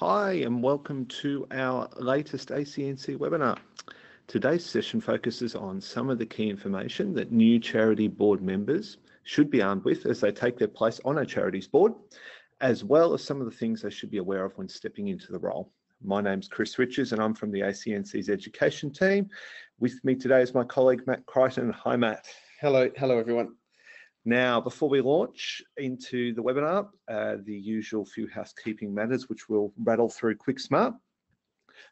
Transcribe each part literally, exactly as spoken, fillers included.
Hi and welcome to our latest A C N C webinar. Today's session focuses on some of the key information that new charity board members should be armed with as they take their place on a charity's board, as well as some of the things they should be aware of when stepping into the role. My name's Chris Richards and I'm from the A C N C's education team. With me today is my colleague Matt Crichton. Hi Matt. Hello, hello everyone. Now, before we launch into the webinar, uh, the usual few housekeeping matters, which we'll rattle through quick smart.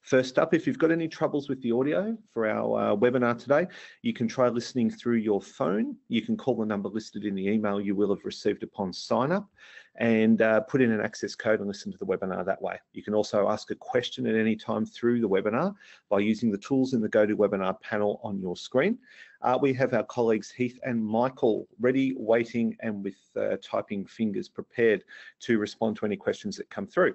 First up, if you've got any troubles with the audio for our uh, webinar today, you can try listening through your phone. You can call the number listed in the email you will have received upon sign up and uh, put in an access code and listen to the webinar that way. You can also ask a question at any time through the webinar by using the tools in the GoToWebinar panel on your screen. Uh, we have our colleagues Heath and Michael ready, waiting, and with uh, typing fingers prepared to respond to any questions that come through.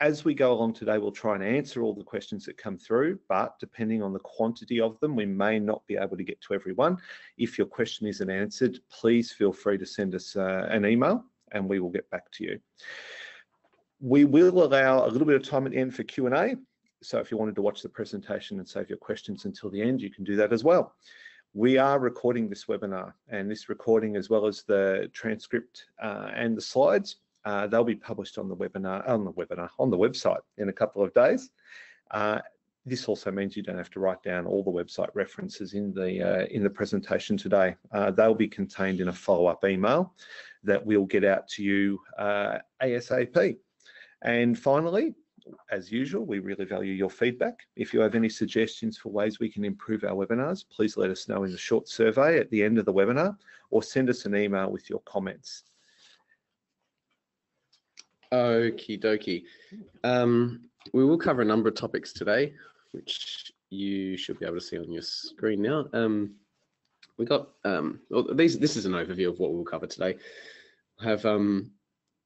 As we go along today, we'll try and answer all the questions that come through, but depending on the quantity of them, we may not be able to get to everyone. If your question isn't answered, please feel free to send us uh, an email and we will get back to you. We will allow a little bit of time at the end for Q and A. So if you wanted to watch the presentation and save your questions until the end, you can do that as well. We are recording this webinar, and this recording, as well as the transcript uh, and the slides, uh, they'll be published on the webinar, on the webinar, on the website in a couple of days. Uh, this also means you don't have to write down all the website references in the uh, in the presentation today. Uh, they'll be contained in a follow-up email that we'll get out to you uh, ASAP. And finally, as usual, we really value your feedback. If you have any suggestions for ways we can improve our webinars, please let us know in the short survey at the end of the webinar, or send us an email with your comments. Okie dokie. Um, we will cover a number of topics today, which you should be able to see on your screen now. Um, we got, um, well, these, this is an overview of what we'll cover today. We have um,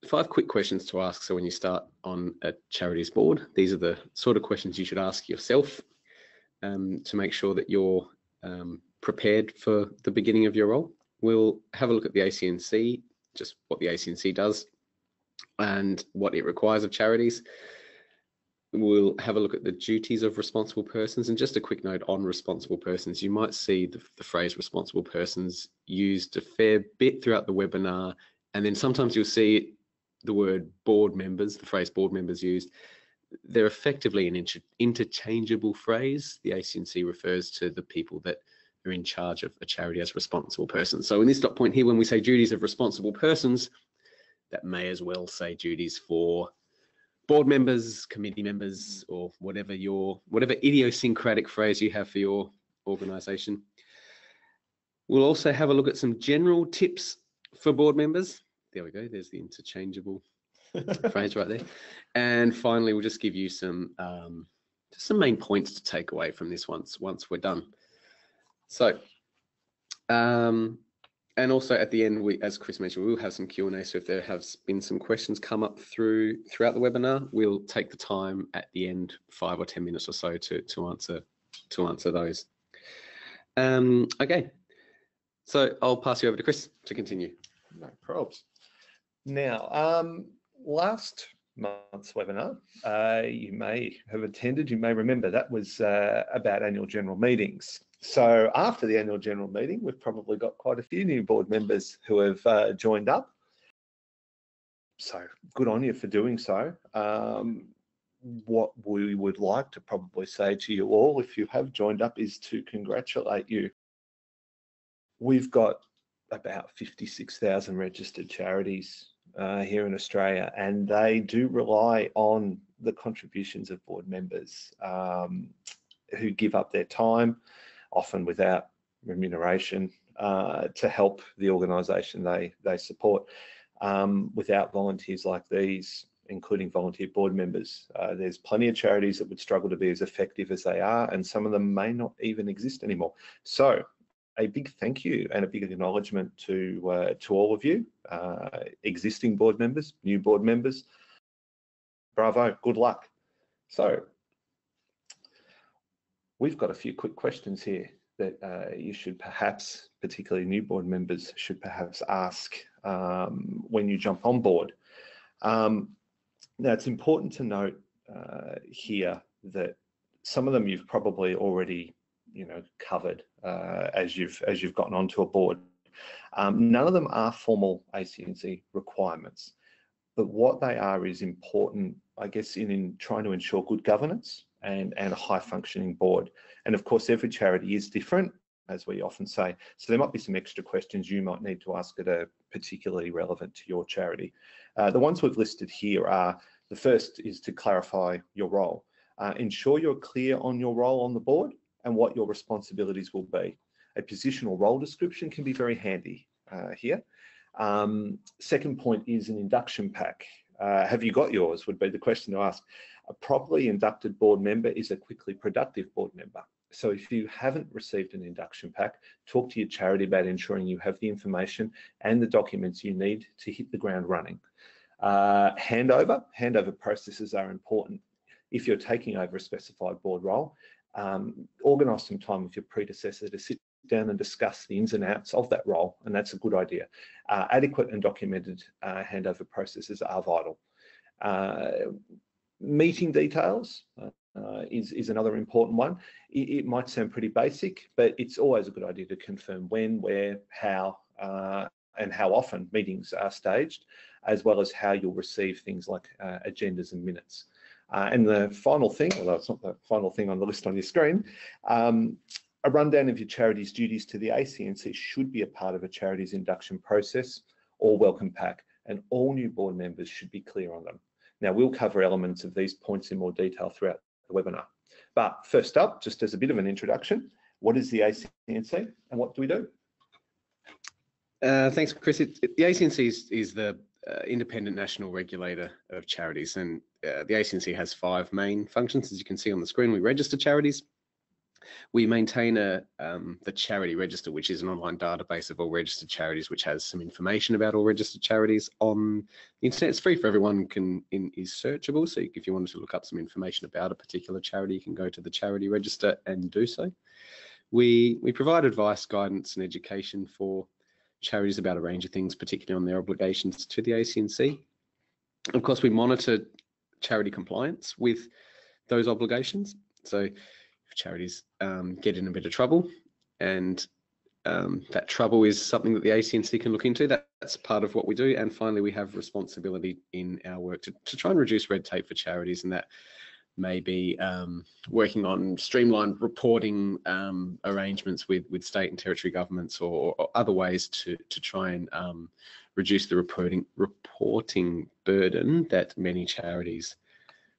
five quick questions to ask. So when you start on a charity's board, these are the sort of questions you should ask yourself um, to make sure that you're um, prepared for the beginning of your role. We'll have a look at the A C N C, just what the A C N C does and what it requires of charities. We'll have a look at the duties of responsible persons, and just a quick note on responsible persons. You might see the, the phrase responsible persons used a fair bit throughout the webinar, and then sometimes you'll see it the word board members, the phrase board members used. They're effectively an inter interchangeable phrase. The A C N C refers to the people that are in charge of a charity as responsible persons. So in this dot point here, when we say duties of responsible persons, that may as well say duties for board members, committee members, or whatever your, whatever idiosyncratic phrase you have for your organisation. We'll also have a look at some general tips for board members. There we go, there's the interchangeable phrase right there. And finally, we'll just give you some um, just some main points to take away from this once, once we're done. So, um, and also at the end, we, as Chris mentioned, we'll have some Q and A. So if there have been some questions come up through throughout the webinar, we'll take the time at the end, five or ten minutes or so, to, to, answer, to answer those. Um, okay, so I'll pass you over to Chris to continue. No probs. Now, um, last month's webinar, uh, you may have attended, you may remember, that was uh, about annual general meetings. So after the annual general meeting, we've probably got quite a few new board members who have uh, joined up. So good on you for doing so. Um, what we would like to probably say to you all, if you have joined up, is to congratulate you. We've got about fifty-six thousand registered charities uh, here in Australia, and they do rely on the contributions of board members um, who give up their time, often without remuneration, uh, to help the organisation they, they support. Um, without volunteers like these, including volunteer board members, uh, there's plenty of charities that would struggle to be as effective as they are, and some of them may not even exist anymore. So, a big thank you and a big acknowledgement to uh, to all of you, uh, existing board members, new board members. Bravo, good luck. So we've got a few quick questions here that uh, you should perhaps, particularly new board members, should perhaps ask um, when you jump on board. Um, now, it's important to note uh, here that some of them you've probably already, you know, covered uh, as you've as you've gotten onto a board. Um, none of them are formal A C N C requirements, but what they are is important, I guess, in, in trying to ensure good governance and, and a high-functioning board. And of course, every charity is different, as we often say, so there might be some extra questions you might need to ask that are particularly relevant to your charity. Uh, the ones we've listed here are, the first is to clarify your role. Uh, ensure you're clear on your role on the board and what your responsibilities will be. A position or role description can be very handy uh, here. Um, second point is an induction pack. Uh, have you got yours would be the question to ask. A properly inducted board member is a quickly productive board member. So if you haven't received an induction pack, talk to your charity about ensuring you have the information and the documents you need to hit the ground running. Uh, handover, handover processes are important. If you're taking over a specified board role, um, organise some time with your predecessor to sit down and discuss the ins and outs of that role, and that's a good idea. Uh, adequate and documented uh, handover processes are vital. Uh, meeting details uh, is, is another important one. It, it might sound pretty basic, but it's always a good idea to confirm when, where, how, uh, and how often meetings are staged, as well as how you'll receive things like uh, agendas and minutes. Uh, and the final thing, although it's not the final thing on the list on your screen, um, a rundown of your charity's duties to the A C N C should be a part of a charity's induction process or welcome pack, and all new board members should be clear on them. Now, we'll cover elements of these points in more detail throughout the webinar. But first up, just as a bit of an introduction, what is the A C N C and what do we do? Uh, thanks, Chris. It, it, the A C N C is, is the uh, independent national regulator of charities, and uh, the A C N C has five main functions. As you can see on the screen, we register charities. We maintain a, um, the charity register, which is an online database of all registered charities, which has some information about all registered charities on the internet. It's free for everyone, can in, is searchable. So if you wanted to look up some information about a particular charity, you can go to the charity register and do so. We, we provide advice, guidance and education for charities about a range of things, particularly on their obligations to the A C N C. Of course, we monitor charity compliance with those obligations. So charities um, get in a bit of trouble, and um, that trouble is something that the A C N C can look into. That, that's part of what we do. And finally, we have responsibility in our work to, to try and reduce red tape for charities, and that may be um, working on streamlined reporting um, arrangements with, with state and territory governments, or, or other ways to, to try and um, reduce the reporting, reporting burden that many charities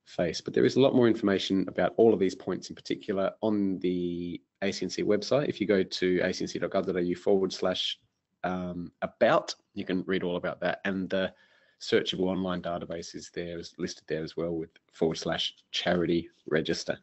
face. But there is a lot more information about all of these points in particular on the A C N C website. If you go to acnc.gov.au forward slash um, about, you can read all about that, and the searchable online database is there, is listed there as well, with forward slash charity register.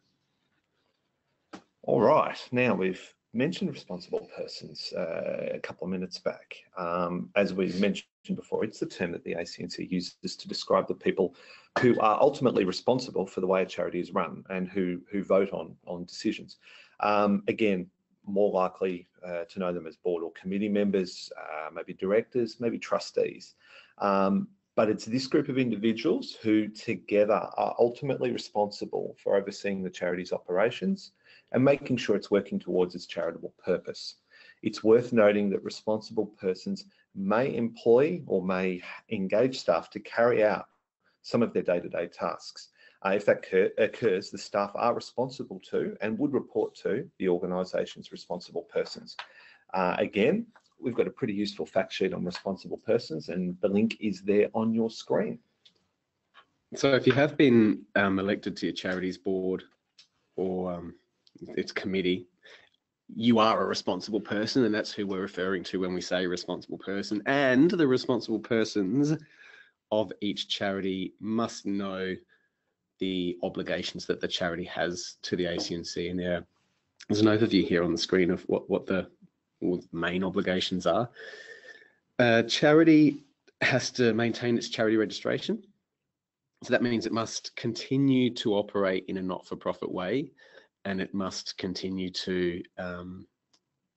All right, now we've mentioned responsible persons uh, a couple of minutes back. Um, as we mentioned before, it's the term that the A C N C uses to describe the people who are ultimately responsible for the way a charity is run and who, who vote on, on decisions. Um, again, more likely uh, to know them as board or committee members, uh, maybe directors, maybe trustees. Um, but it's this group of individuals who together are ultimately responsible for overseeing the charity's operations and making sure it's working towards its charitable purpose. It's worth noting that responsible persons may employ or may engage staff to carry out some of their day-to-day tasks. Uh, if that occurs, the staff are responsible to and would report to the organisation's responsible persons. Uh, again, we've got a pretty useful fact sheet on responsible persons, and the link is there on your screen. So if you have been um, elected to your charity's board or um, its committee, you are a responsible person, and that's who we're referring to when we say responsible person. And the responsible persons of each charity must know the obligations that the charity has to the A C N C, and there, there's an overview here on the screen of what, what the what the main obligations are. Uh, charity has to maintain its charity registration, so that means it must continue to operate in a not-for-profit way, and it must continue to um,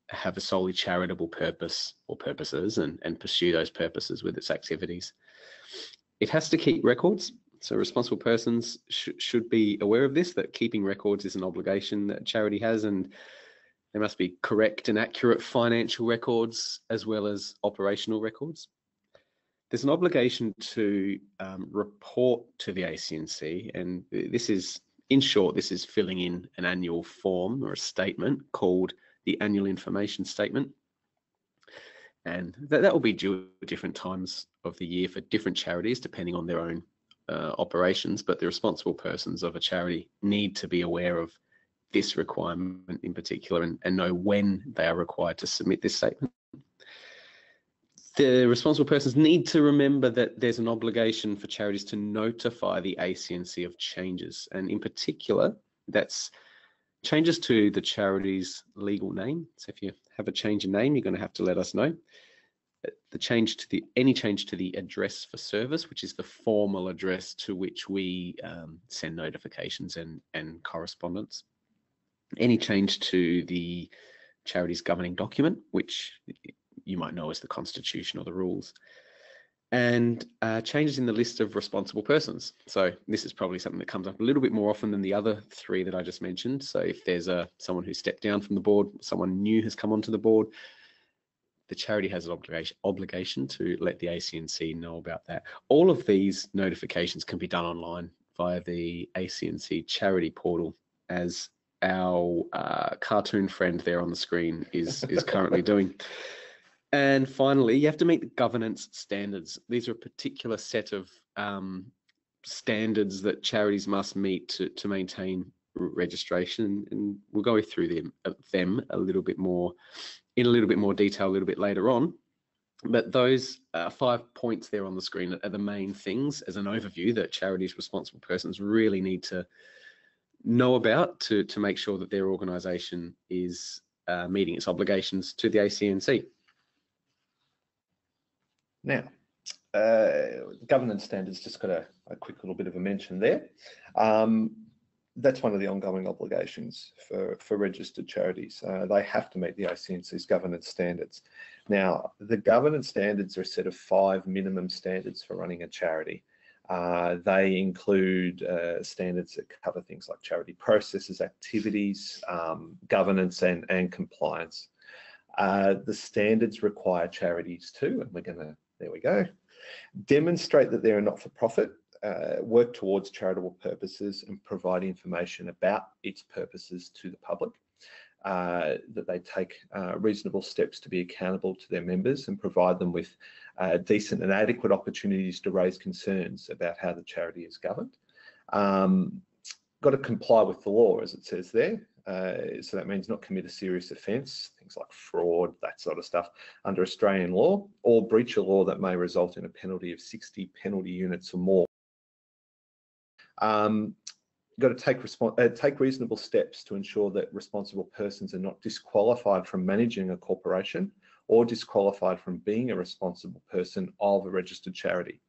have a solely charitable purpose or purposes, and, and pursue those purposes with its activities. It has to keep records. So responsible persons sh should be aware of this, that keeping records is an obligation that charity has, and there must be correct and accurate financial records as well as operational records. There's an obligation to um, report to the A C N C, and this is, in short, this is filling in an annual form or a statement called the Annual Information Statement. And that, that will be due at different times of the year for different charities, depending on their own uh, operations, but the responsible persons of a charity need to be aware of this requirement in particular and, and know when they are required to submit this statement. The responsible persons need to remember that there's an obligation for charities to notify the A C N C of changes, and in particular, that's changes to the charity's legal name. So if you have a change in name, you're going to have to let us know. The change to the any change to the address for service, which is the formal address to which we um, send notifications and and correspondence. Any change to the charity's governing document, which you might know as the Constitution or the rules, and uh, changes in the list of responsible persons. So this is probably something that comes up a little bit more often than the other three that I just mentioned. So if there's a someone who stepped down from the board, someone new has come onto the board, the charity has an obligation obligation to let the A C N C know about that. All of these notifications can be done online via the A C N C charity portal, as our uh, cartoon friend there on the screen is is currently doing. And finally, you have to meet the governance standards. These are a particular set of um, standards that charities must meet to, to maintain registration, and we'll go through them, them a little bit more in a little bit more detail a little bit later on. But those uh, five points there on the screen are the main things as an overview that charities, responsible persons really need to know about to, to make sure that their organisation is uh, meeting its obligations to the A C N C. Now, uh, governance standards, just got a, a quick little bit of a mention there. Um, that's one of the ongoing obligations for, for registered charities. Uh, they have to meet the A C N C's governance standards. Now, the governance standards are a set of five minimum standards for running a charity. Uh, they include uh, standards that cover things like charity processes, activities, um, governance and, and compliance. Uh, the standards require charities to, and we're going to There we go. Demonstrate that they're a not-for-profit, uh, work towards charitable purposes, and provide information about its purposes to the public. Uh, that they take uh, reasonable steps to be accountable to their members and provide them with uh, decent and adequate opportunities to raise concerns about how the charity is governed. Um, got to comply with the law, as it says there. Uh, so that means not commit a serious offence, things like fraud, that sort of stuff, under Australian law, or breach a law that may result in a penalty of sixty penalty units or more. Um, you've got to take, respons uh, take reasonable steps to ensure that responsible persons are not disqualified from managing a corporation or disqualified from being a responsible person of a registered charity.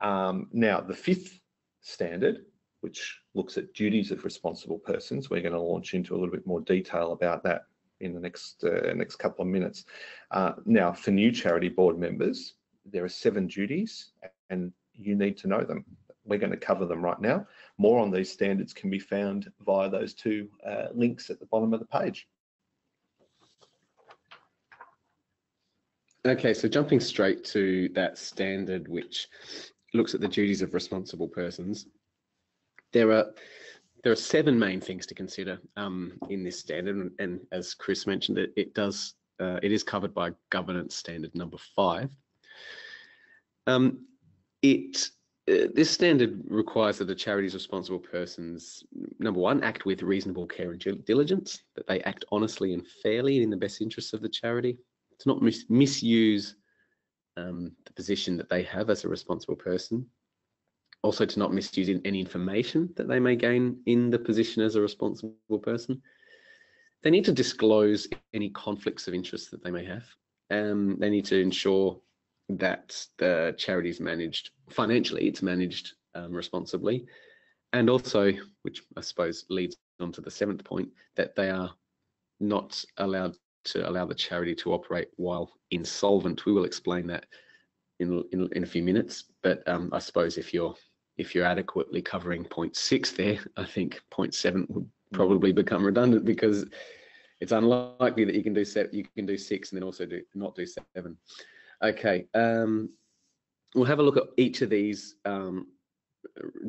Um, now, the fifth standard, which looks at duties of responsible persons. We're going to launch into a little bit more detail about that in the next uh, next couple of minutes. Uh, now, for new charity board members, there are seven duties and you need to know them. We're going to cover them right now. More on these standards can be found via those two uh, links at the bottom of the page. Okay, so jumping straight to that standard, which looks at the duties of responsible persons. There are there are seven main things to consider um, in this standard, and, and as Chris mentioned, it, it does uh, it is covered by governance standard number five. Um, it uh, this standard requires that the charity's responsible persons, number one, act with reasonable care and diligence, that they act honestly and fairly in the best interests of the charity, to not mis misuse um, the position that they have as a responsible person. Also to not misuse any information that they may gain in the position as a responsible person. They need to disclose any conflicts of interest that they may have. Um, they need to ensure that the charity is managed financially, it's managed um, responsibly. And also, which I suppose leads on to the seventh point, that they are not allowed to allow the charity to operate while insolvent. We will explain that in, in, in a few minutes, but um, I suppose if you're if you're adequately covering point six there, I think point seven would probably become redundant, because it's unlikely that you can do set, you can do six and then also do not do seven. Okay, um, we'll have a look at each of these um,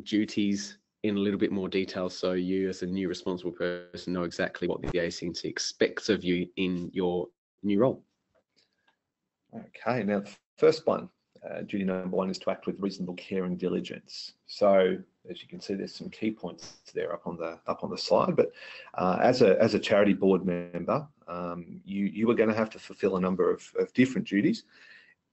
duties in a little bit more detail, so you as a new responsible person know exactly what the A C N C expects of you in your new role. Okay, now the first one, uh, duty number one, is to act with reasonable care and diligence. So as you can see, there's some key points there up on the up on the slide, but uh, as a as a charity board member, um, you you are going to have to fulfill a number of, of different duties.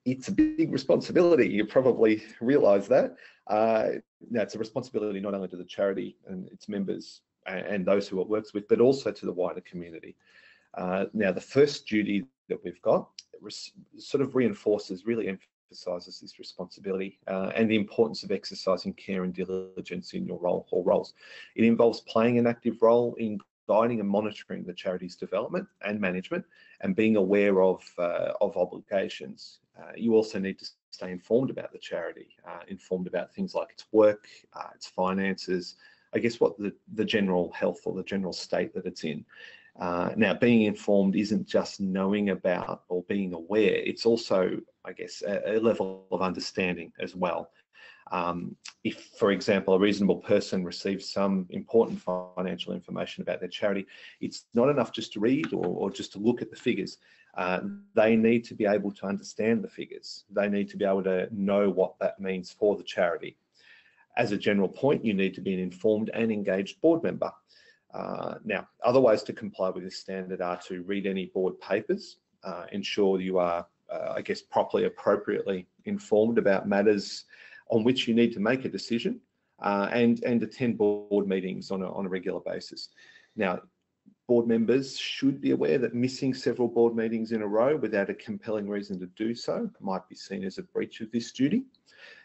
It's a big responsibility, you probably realise that. Uh, that's a responsibility not only to the charity and its members and, and those who it works with, but also to the wider community. Uh, now, the first duty that we've got sort of reinforces, really emphasises this responsibility uh, and the importance of exercising care and diligence in your role or roles. It involves playing an active role in guiding and monitoring the charity's development and management, and being aware of, uh, of obligations. Uh, you also need to stay informed about the charity, uh, informed about things like its work, uh, its finances, I guess what the, the general health or the general state that it's in. Uh, now, being informed isn't just knowing about or being aware, it's also, I guess, a, a level of understanding as well. Um, if, for example, a reasonable person receives some important financial information about their charity, it's not enough just to read or, or just to look at the figures. Uh, they need to be able to understand the figures. They need to be able to know what that means for the charity. As a general point, you need to be an informed and engaged board member. Uh, now, other ways to comply with this standard are to read any board papers, uh, ensure you are, uh, I guess, properly, appropriately informed about matters on which you need to make a decision, uh, and, and attend board meetings on a, on a regular basis. Now, board members should be aware that missing several board meetings in a row without a compelling reason to do so might be seen as a breach of this duty.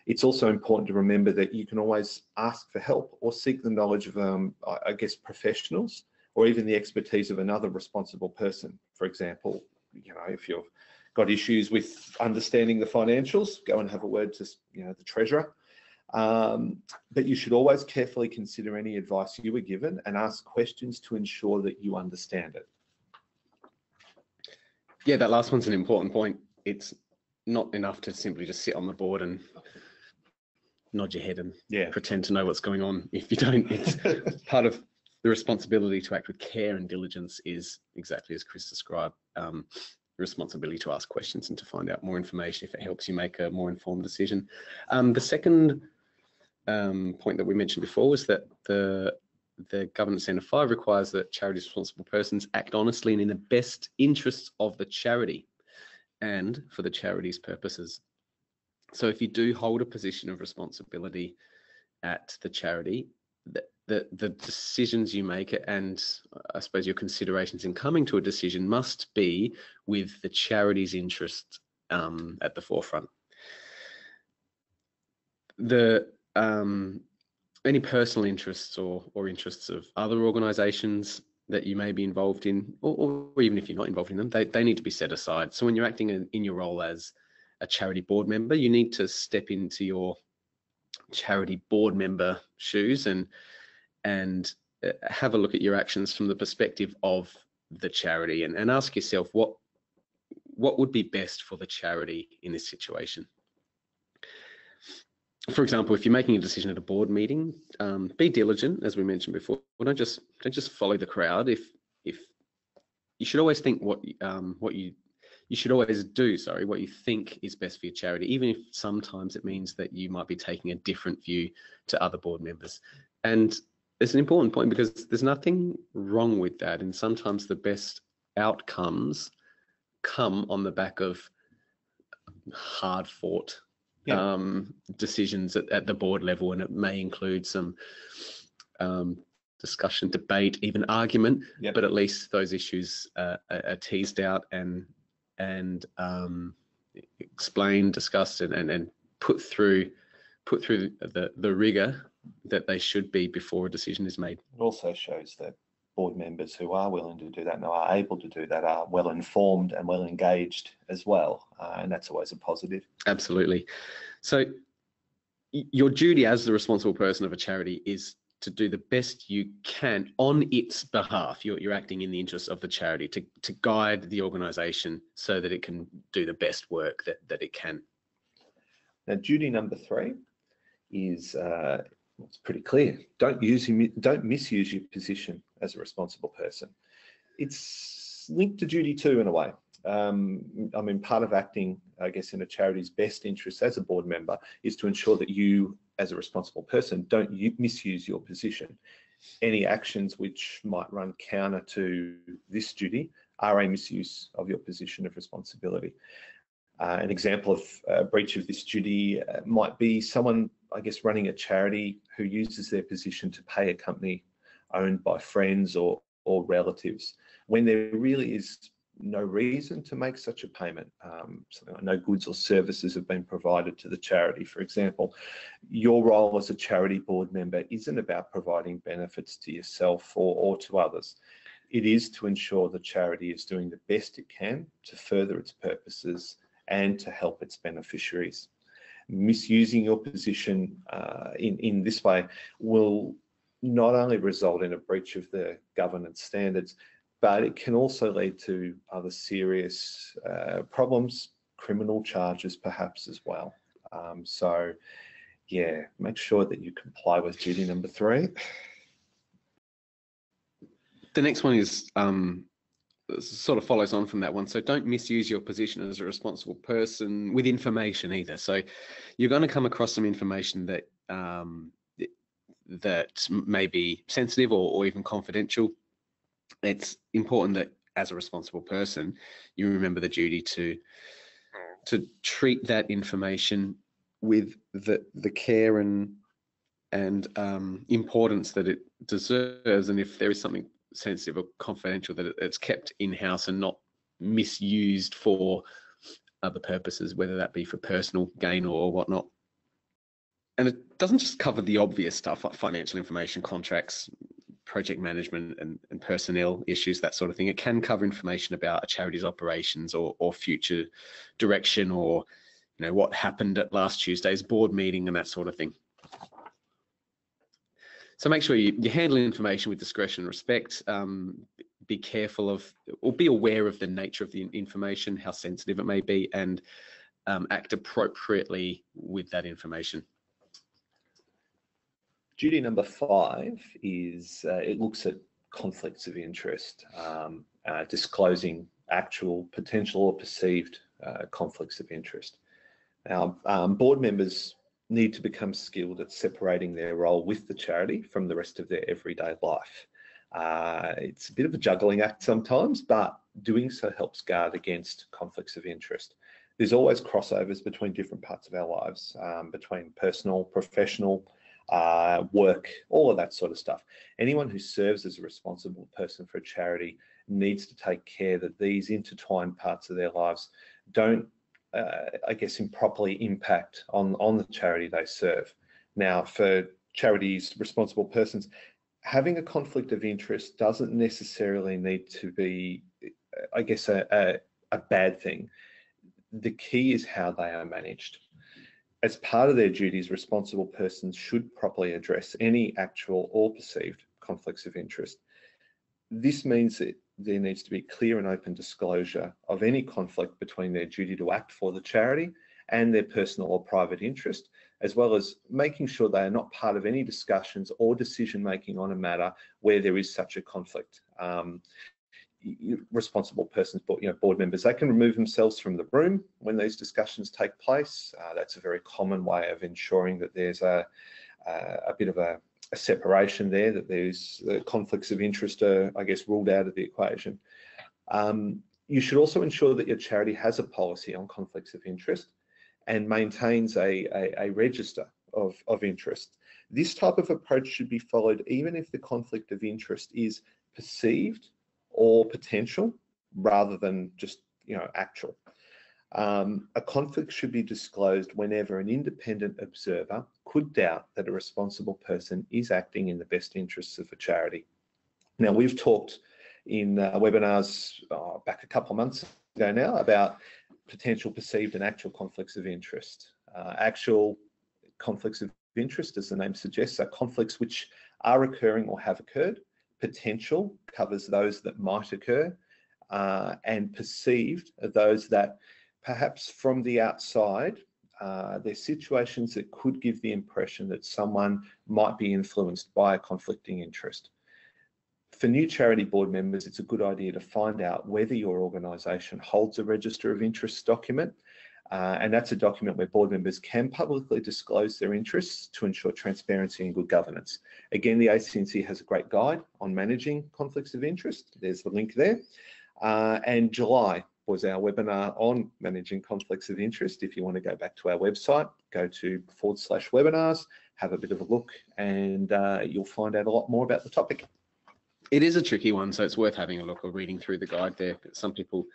It's also important to remember that you can always ask for help or seek the knowledge of, um, I guess, professionals, or even the expertise of another responsible person. For example, you know, if you're got issues with understanding the financials, go and have a word to, you know, the treasurer. Um, but you should always carefully consider any advice you were given and ask questions to ensure that you understand it. Yeah, that last one's an important point. It's not enough to simply just sit on the board and nod your head and yeah. pretend to know what's going on. If you don't, it's part of the responsibility to act with care and diligence is exactly as Chris described. Um, responsibility to ask questions and to find out more information if it helps you make a more informed decision. Um, the second um, point that we mentioned before was that the, the Governance Centre five requires that charities' responsible persons act honestly and in the best interests of the charity and for the charity's purposes. So if you do hold a position of responsibility at the charity, the, the, the decisions you make and I suppose your considerations in coming to a decision must be with the charity's interest um, at the forefront. The um, any personal interests or, or interests of other organisations that you may be involved in, or, or even if you're not involved in them, they, they need to be set aside. So when you're acting in, in your role as a charity board member, you need to step into your charity board member shoes and and have a look at your actions from the perspective of the charity and, and ask yourself what what would be best for the charity in this situation. For example, if you're making a decision at a board meeting, um, be diligent, as we mentioned before. Don't just don't just follow the crowd. If if you should always think what um, what you You should always do, sorry, what you think is best for your charity, even if sometimes it means that you might be taking a different view to other board members. And it's an important point because there's nothing wrong with that. And sometimes the best outcomes come on the back of hard fought yeah. um, decisions at, at the board level. And it may include some um, discussion, debate, even argument, yeah. but at least those issues uh, are, are teased out and and um, explained, discussed, and, and and put through put through the the rigor that they should be before a decision is made. It also shows that board members who are willing to do that and are able to do that are well informed and well engaged as well, uh, and that's always a positive. Absolutely. So your duty as the responsible person of a charity is to do the best you can on its behalf. You're, you're acting in the interests of the charity to, to guide the organisation so that it can do the best work that, that it can. Now, duty number three is uh, well, it's pretty clear. Don't use, don't misuse your position as a responsible person. It's linked to duty two in a way. Um, I mean, part of acting, I guess, in a charity's best interest as a board member is to ensure that you, as a responsible person, don't misuse your position. Any actions which might run counter to this duty are a misuse of your position of responsibility. Uh, an example of a breach of this duty might be someone, I guess, running a charity who uses their position to pay a company owned by friends or, or relatives, when there really is no reason to make such a payment. Um, something like no goods or services have been provided to the charity, for example. Your role as a charity board member isn't about providing benefits to yourself or, or to others. It is to ensure the charity is doing the best it can to further its purposes and to help its beneficiaries. Misusing your position uh, in, in this way will not only result in a breach of the governance standards, but it can also lead to other serious uh, problems, criminal charges perhaps as well. Um, so yeah, make sure that you comply with duty number three. The next one is um, sort of follows on from that one. So don't misuse your position as a responsible person with information either. So you're going to come across some information that um, that may be sensitive or, or even confidential. It's important that as a responsible person, you remember the duty to to treat that information with the the care and and um, importance that it deserves. And if there is something sensitive or confidential, that it, it's kept in-house and not misused for other purposes, whether that be for personal gain or, or whatnot. And it doesn't just cover the obvious stuff like financial information, contracts, project management and, and personnel issues, that sort of thing. It can cover information about a charity's operations or, or future direction, or you know, what happened at last Tuesday's board meeting and that sort of thing. So make sure you, you handle information with discretion and respect. Um, be careful of, or be aware of the nature of the information, how sensitive it may be, and um, act appropriately with that information. Duty number five is uh, it looks at conflicts of interest, um, uh, disclosing actual, potential or perceived uh, conflicts of interest. Now, um, board members need to become skilled at separating their role with the charity from the rest of their everyday life. Uh, it's a bit of a juggling act sometimes, but doing so helps guard against conflicts of interest. There's always crossovers between different parts of our lives, um, between personal, professional, Uh, work, all of that sort of stuff. Anyone who serves as a responsible person for a charity needs to take care that these intertwined parts of their lives don't, uh, I guess, improperly impact on, on the charity they serve. Now, for charities, responsible persons, having a conflict of interest doesn't necessarily need to be, I guess, a, a, a bad thing. The key is how they are managed. As part of their duties, responsible persons should properly address any actual or perceived conflicts of interest. This means that there needs to be clear and open disclosure of any conflict between their duty to act for the charity and their personal or private interest, as well as making sure they are not part of any discussions or decision-making on a matter where there is such a conflict. Um, responsible persons, you know, board members, they can remove themselves from the room when these discussions take place. Uh, that's a very common way of ensuring that there's a, uh, a bit of a, a separation there, that there's uh, conflicts of interest are, I guess, ruled out of the equation. Um, you should also ensure that your charity has a policy on conflicts of interest and maintains a, a, a register of, of interest. This type of approach should be followed even if the conflict of interest is perceived or potential rather than just, you know, actual. Um, a conflict should be disclosed whenever an independent observer could doubt that a responsible person is acting in the best interests of a charity. Now, we've talked in uh, webinars uh, back a couple of months ago now about potential, perceived and actual conflicts of interest. Uh, actual conflicts of interest, as the name suggests, are conflicts which are occurring or have occurred. Potential covers those that might occur, uh, and perceived are those that perhaps from the outside, uh, they're situations that could give the impression that someone might be influenced by a conflicting interest. For new charity board members, it's a good idea to find out whether your organisation holds a register of interests document, uh, and that's a document where board members can publicly disclose their interests to ensure transparency and good governance. Again, the A C N C has a great guide on managing conflicts of interest. There's the link there. Uh, and July was our webinar on managing conflicts of interest. If you want to go back to our website, go to forward slash webinars, have a bit of a look, and uh, you'll find out a lot more about the topic. It is a tricky one, so it's worth having a look or reading through the guide there. Some people,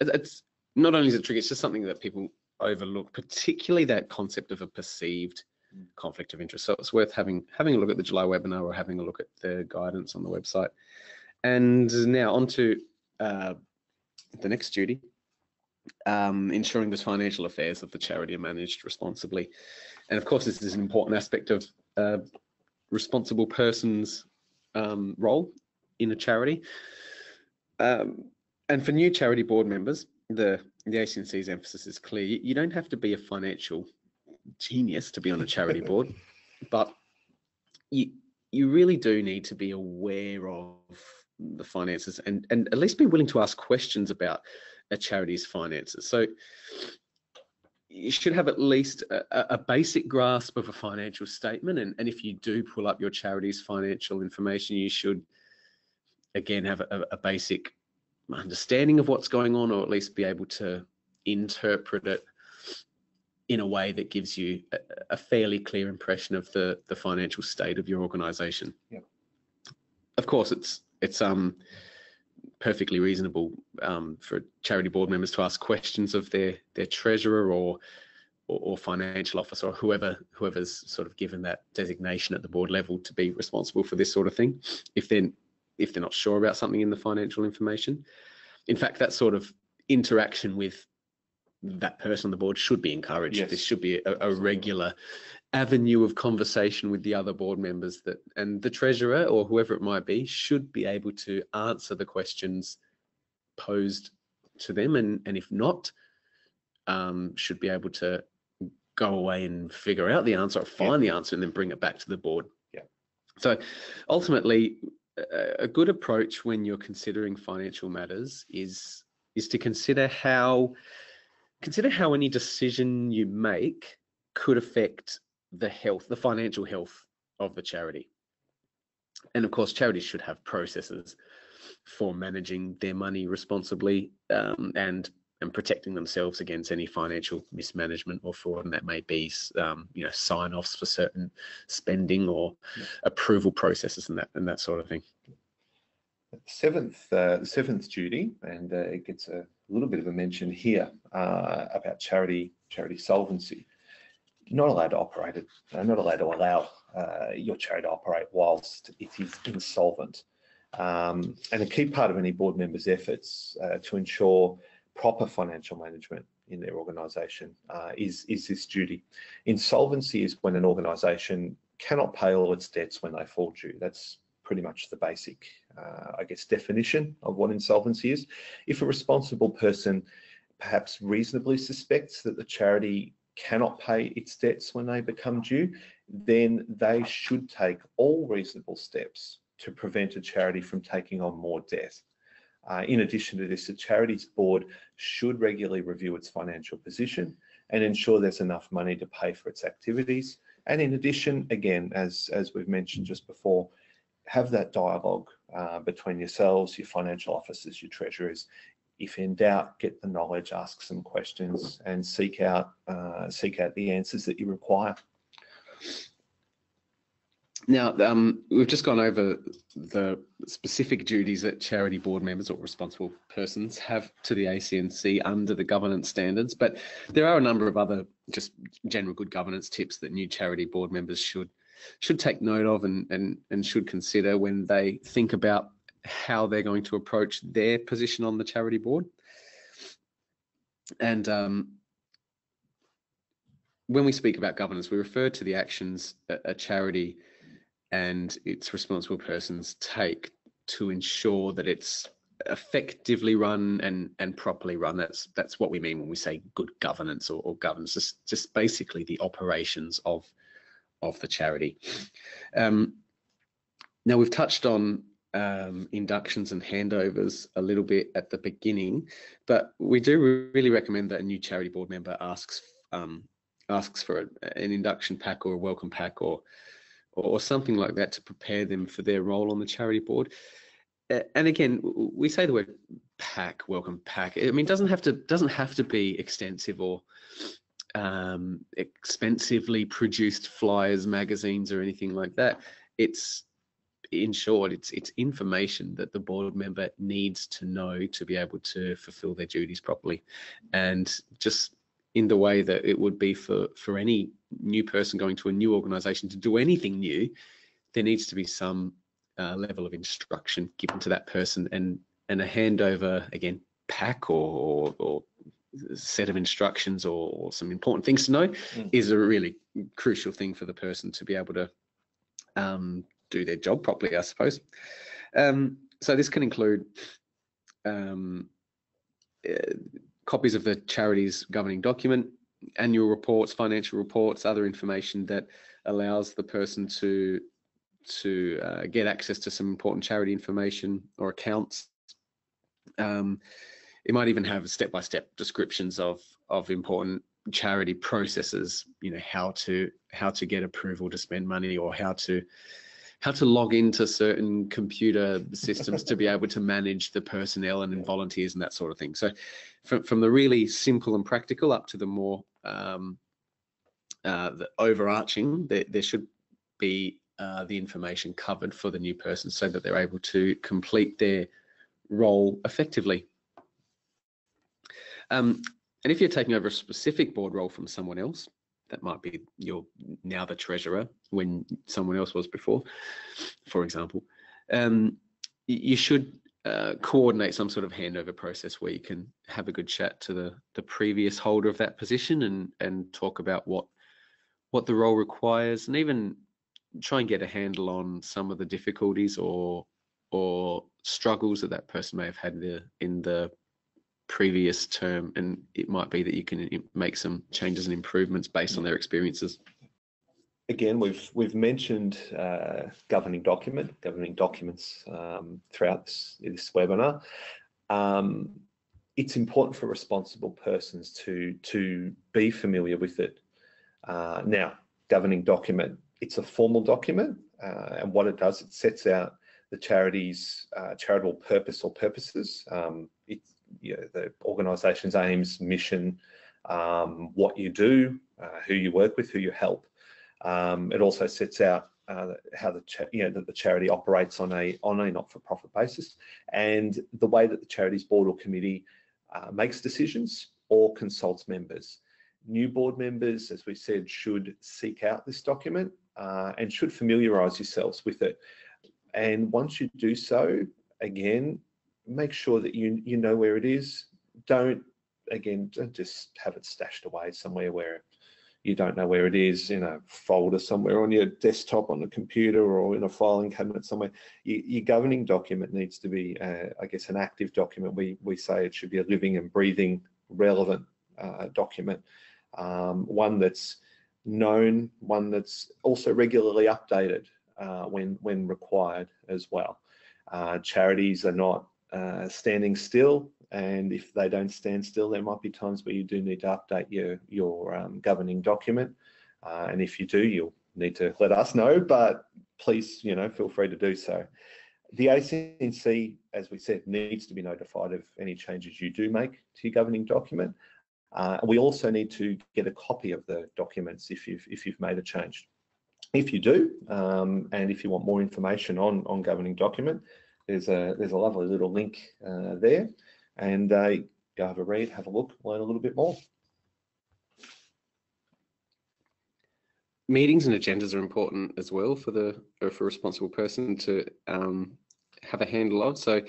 it's not only is it tricky, it's just something that people overlook, particularly that concept of a perceived conflict of interest. So it's worth having having a look at the July webinar or having a look at the guidance on the website. And now on to uh, the next duty, um, ensuring the financial affairs of the charity are managed responsibly. And of course, this is an important aspect of uh, responsible person's um, role in a charity, um, and for new charity board members, the the A C N C's emphasis is clear. You don't have to be a financial genius to be on a charity board, but you you really do need to be aware of the finances and and at least be willing to ask questions about a charity's finances. So you should have at least a, a basic grasp of a financial statement, and and if you do pull up your charity's financial information, you should again have a, a basic understanding of what's going on, or at least be able to interpret it in a way that gives you a, a fairly clear impression of the the financial state of your organisation. Yep. Of course, it's it's um perfectly reasonable um, for charity board members to ask questions of their their treasurer or or, or financial officer, or whoever whoever's sort of given that designation at the board level to be responsible for this sort of thing, if then if they're not sure about something in the financial information. In fact, that sort of interaction with that person on the board should be encouraged. Yes. This should be a, a regular avenue of conversation with the other board members, that and the treasurer or whoever it might be should be able to answer the questions posed to them, and, and if not, um, should be able to go away and figure out the answer or find yeah. the answer and then bring it back to the board. Yeah. So ultimately, a good approach when you're considering financial matters is is to consider how consider how any decision you make could affect the health, the financial health of the charity. And of course, charities should have processes for managing their money responsibly, um, and and protecting themselves against any financial mismanagement or fraud, and that may be um, you know, sign-offs for certain spending or yeah. approval processes and that and that sort of thing. The seventh, uh, the seventh duty, and uh, it gets a little bit of a mention here uh, about charity charity solvency. You're not allowed to operate it. You're not allowed to allow uh, your charity to operate whilst it is insolvent. Um, and a key part of any board member's efforts uh, to ensure proper financial management in their organisation uh, is, is this duty. Insolvency is when an organisation cannot pay all its debts when they fall due. That's pretty much the basic, uh, I guess, definition of what insolvency is. If a responsible person perhaps reasonably suspects that the charity cannot pay its debts when they become due, then they should take all reasonable steps to prevent a charity from taking on more debt. Uh, in addition to this, the charity's board should regularly review its financial position and ensure there's enough money to pay for its activities. And in addition, again, as, as we've mentioned just before, have that dialogue uh, between yourselves, your financial officers, your treasurers. If in doubt, get the knowledge, ask some questions, and seek out, uh, seek out the answers that you require. Now, um, we've just gone over the specific duties that charity board members or responsible persons have to the A C N C under the governance standards, but there are a number of other just general good governance tips that new charity board members should should take note of and, and, and should consider when they think about how they're going to approach their position on the charity board. And um, when we speak about governance, we refer to the actions that a charity and its responsible persons take to ensure that it's effectively run and and properly run. That's that's what we mean when we say good governance or, or governance. Just just basically the operations of of the charity. Um, now we've touched on um, inductions and handovers a little bit at the beginning, but we do really recommend that a new charity board member asks um, asks for a, an induction pack or a welcome pack or or something like that to prepare them for their role on the charity board. And again, we say the word pack, welcome pack. I mean, it doesn't have to doesn't have to be extensive or um, expensively produced flyers, magazines, or anything like that. It's, in short, it's it's information that the board member needs to know to be able to fulfil their duties properly, and just in the way that it would be for for any new person going to a new organisation to do anything new, there needs to be some Uh, level of instruction given to that person, and and a handover, again, pack or or, or set of instructions or, or some important things to know mm-hmm. is a really crucial thing for the person to be able to um, do their job properly, I suppose. Um, so this can include um, uh, copies of the charity's governing document, annual reports, financial reports, other information that allows the person to to uh, get access to some important charity information or accounts. Um, it might even have step-by-step descriptions of of important charity processes, you know, how to how to get approval to spend money, or how to how to log into certain computer systems to be able to manage the personnel and volunteers and that sort of thing. So from, from the really simple and practical up to the more um, uh, the overarching, there, there should be Uh, the information covered for the new person so that they're able to complete their role effectively. Um, and if you're taking over a specific board role from someone else, that might be you're now the treasurer when someone else was before, for example, um, you should uh, coordinate some sort of handover process where you can have a good chat to the, the previous holder of that position and, and talk about what, what the role requires, and even try and get a handle on some of the difficulties or or struggles that that person may have had in the, in the previous term, and it might be that you can make some changes and improvements based on their experiences. Again, we've we've mentioned uh, governing document, governing documents um, throughout this, this webinar. Um, it's important for responsible persons to to be familiar with it. Uh, now, governing document. It's a formal document, uh, and what it does, it sets out the charity's uh, charitable purpose or purposes. Um, it's, you know, the organisation's aims, mission, um, what you do, uh, who you work with, who you help. Um, it also sets out uh, how the cha you know that the charity operates on a on a not-for-profit basis, and the way that the charity's board or committee uh, makes decisions or consults members. New board members, as we said, should seek out this document uh, and should familiarise yourselves with it. And once you do so, again, make sure that you you know where it is. Don't, again, don't just have it stashed away somewhere where you don't know where it is, in a folder somewhere on your desktop, on a computer, or in a filing cabinet somewhere. Your, your governing document needs to be, uh, I guess, an active document. We, we say it should be a living and breathing, relevant uh, document. Um, one that's known, one that's also regularly updated uh, when when required as well. Uh, charities are not uh, standing still, and if they don't stand still, there might be times where you do need to update your your um, governing document. Uh, and if you do, you'll need to let us know. But please, you know, feel free to do so. The A C N C, as we said, needs to be notified of any changes you do make to your governing document. Uh, we also need to get a copy of the documents if you've, if you've made a change. If you do, um, and if you want more information on, on governing document, there's a, there's a lovely little link uh, there, and uh, go have a read, have a look, learn a little bit more. Meetings and agendas are important as well for the for a responsible person to um, have a handle on. So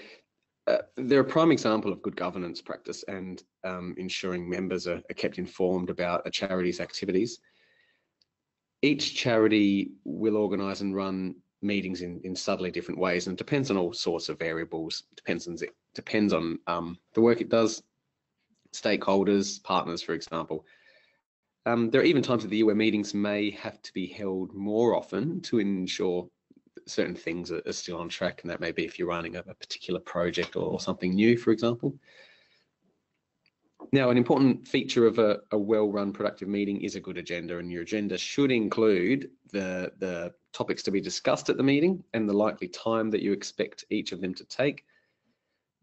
Uh, they're a prime example of good governance practice and um, ensuring members are, are kept informed about a charity's activities. each charity will organise and run meetings in, in subtly different ways, and it depends on all sorts of variables. It depends on, it depends on um, the work it does, stakeholders, partners, for example. Um, there are even times of the year where meetings may have to be held more often to ensure certain things are, are still on track, and that may be if you're running a, a particular project or, or something new, for example. Now, an important feature of a, a well-run productive meeting is a good agenda, and your agenda should include the, the topics to be discussed at the meeting and the likely time that you expect each of them to take,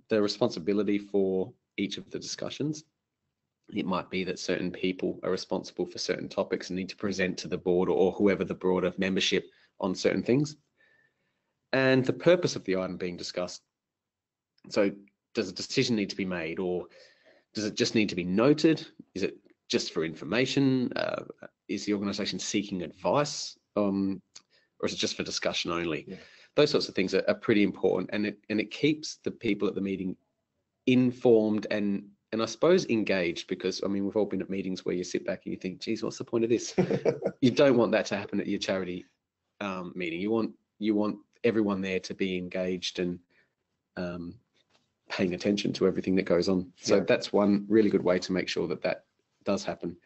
the responsibility for each of the discussions. It might be that certain people are responsible for certain topics and need to present to the board or, or whoever the broader membership on certain things, and the purpose of the item being discussed. So does a decision need to be made, or does it just need to be noted? Is it just for information? Uh, is the organisation seeking advice? Um, or is it just for discussion only? Yeah. Those sorts of things are, are pretty important, and it, and it keeps the people at the meeting informed and, and I suppose engaged, because, I mean, we've all been at meetings where you sit back and you think, geez, what's the point of this? You don't want that to happen at your charity um, meeting. You want, you want everyone there to be engaged and um, paying attention to everything that goes on. So yeah, that's one really good way to make sure that that does happen.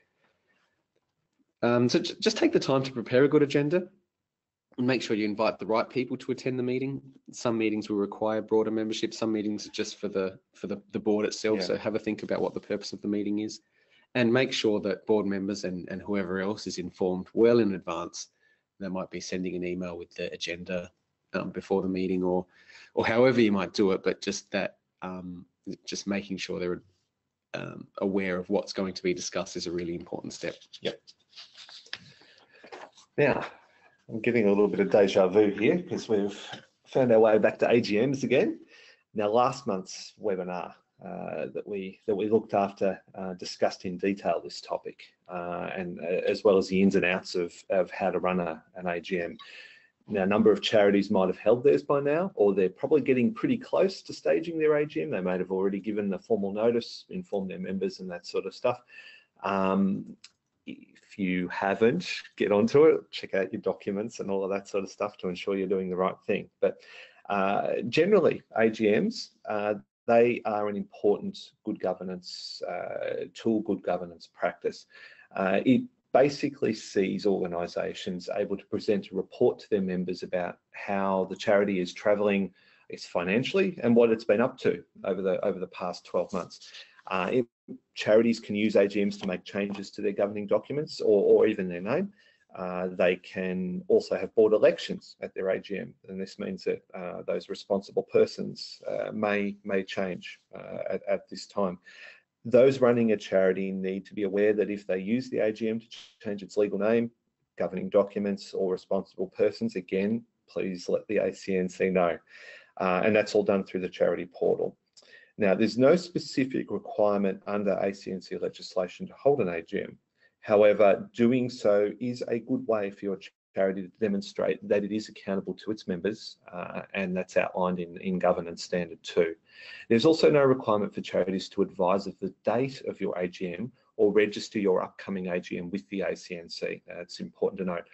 Um, so just take the time to prepare a good agenda and make sure you invite the right people to attend the meeting. Some meetings will require broader membership. Some meetings are just for the for the, the board itself. Yeah. So have a think about what the purpose of the meeting is, and make sure that board members and, and whoever else is informed well in advance. They might be sending an email with the agenda um, before the meeting, or or however you might do it, but just that Um, just making sure they're um, aware of what's going to be discussed is a really important step. Yep. Now, I'm getting a little bit of deja vu here because we've found our way back to A G Ms again. Now, last month's webinar uh, that we that we looked after uh, discussed in detail this topic, uh, and uh, as well as the ins and outs of of how to run a, an A G M. Now, a number of charities might have held theirs by now, or they're probably getting pretty close to staging their A G M. They may have already given the formal notice, informed their members and that sort of stuff. Um, if you haven't, get onto it, check out your documents and all of that sort of stuff to ensure you're doing the right thing. But uh, generally, A G Ms, uh, they are an important good governance uh, tool, good governance practice. Uh, it basically sees organisations able to present a report to their members about how the charity is travelling, it's financially, and what it's been up to over the over the past twelve months. Uh, it, charities can use A G Ms to make changes to their governing documents or, or even their name. Uh, they can also have board elections at their A G M, and this means that uh, those responsible persons uh, may may change uh, at, at this time. Those running a charity need to be aware that if they use the A G M to change its legal name, governing documents, or responsible persons, again, please let the A C N C know. Uh, and that's all done through the charity portal. Now, there's no specific requirement under A C N C legislation to hold an A G M. However, doing so is a good way for your charity to demonstrate that it is accountable to its members, uh, and that's outlined in, in governance standard two. There's also no requirement for charities to advise of the date of your A G M or register your upcoming A G M with the A C N C. That's important to note.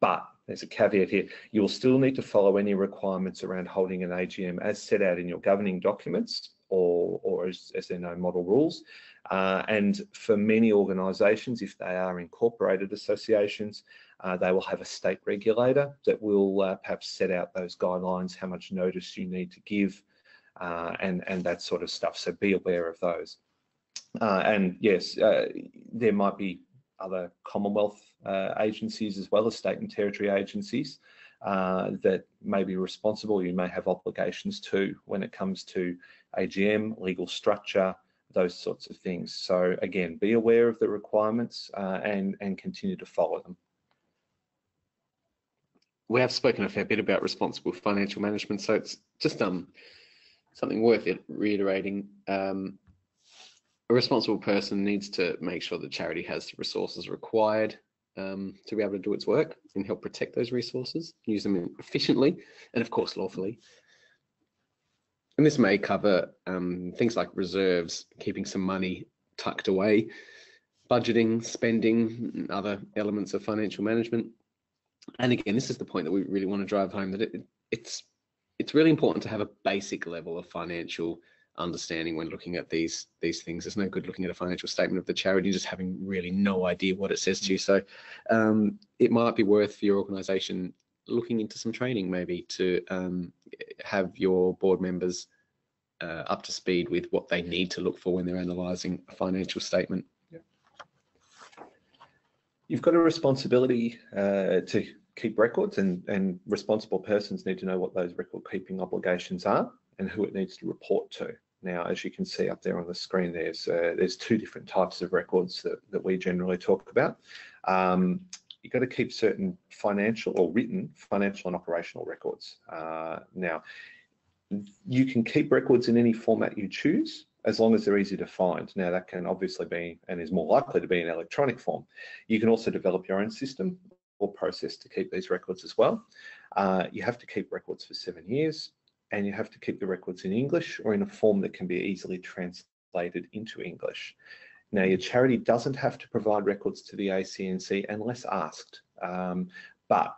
But there's a caveat here. You'll still need to follow any requirements around holding an A G M as set out in your governing documents, or, or as, as they're known, model rules. Uh, and for many organisations, if they are incorporated associations, uh, they will have a state regulator that will uh, perhaps set out those guidelines, how much notice you need to give, uh, and, and that sort of stuff. So be aware of those. Uh, and yes, uh, there might be other Commonwealth uh, agencies as well as state and territory agencies uh, that may be responsible, you may have obligations to when it comes to A G M, legal structure, those sorts of things. So again, be aware of the requirements uh, and, and continue to follow them. We have spoken a fair bit about responsible financial management, so it's just um, something worth it reiterating. Um, A responsible person needs to make sure the charity has the resources required um, to be able to do its work and help protect those resources, use them efficiently and, of course, lawfully. And this may cover um, things like reserves, keeping some money tucked away budgeting, spending, and other elements of financial management. And again, this is the point that we really want to drive home, that it, it's it's really important to have a basic level of financial understanding when looking at these these things. It's no good looking at a financial statement of the charity just having really no idea what it says to you. So um, it might be worth for your organisation looking into some training, maybe to um, have your board members uh, up to speed with what they need to look for when they're analysing a financial statement. Yeah. You've got a responsibility uh, to keep records, and, and responsible persons need to know what those record keeping obligations are and who it needs to report to. Now, as you can see up there on the screen, there's uh, there's two different types of records that, that we generally talk about. Um, you've got to keep certain financial or written financial and operational records. Uh, now, you can keep records in any format you choose, as long as they're easy to find. Now, that can obviously be, and is more likely to be, in electronic form. You can also develop your own system or process to keep these records as well. Uh, you have to keep records for seven years. And you have to keep the records in English or in a form that can be easily translated into English. Now, your charity doesn't have to provide records to the A C N C unless asked, um, but